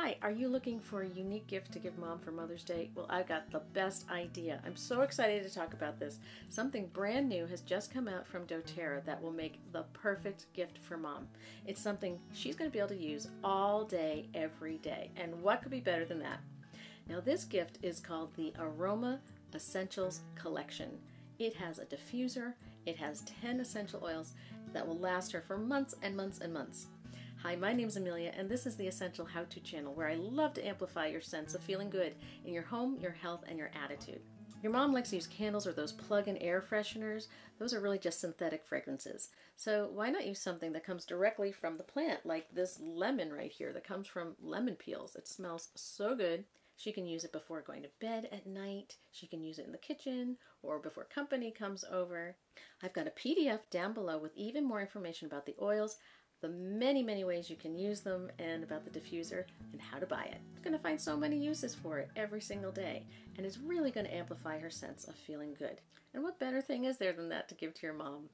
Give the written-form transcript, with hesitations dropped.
Hi, are you looking for a unique gift to give mom for Mother's Day? Well, I've got the best idea. I'm so excited to talk about this. Something brand new has just come out from doTERRA that will make the perfect gift for mom. It's something she's going to be able to use all day, every day. And what could be better than that? Now, this gift is called the Aroma Essentials Collection. It has a diffuser. It has 10 essential oils that will last her for months and months and months. Hi, my name's Amelia, and this is the Essential How To Channel, where I love to amplify your sense of feeling good in your home, your health, and your attitude. Your mom likes to use candles or those plug-in air fresheners. Those are really just synthetic fragrances. So why not use something that comes directly from the plant, like this lemon right here that comes from lemon peels? It smells so good. She can use it before going to bed at night. She can use it in the kitchen or before company comes over. I've got a PDF down below with even more information about the oils, the many ways you can use them, and about the diffuser and how to buy it. You're going to find so many uses for it every single day, and it's really going to amplify her sense of feeling good. And what better thing is there than that to give to your mom?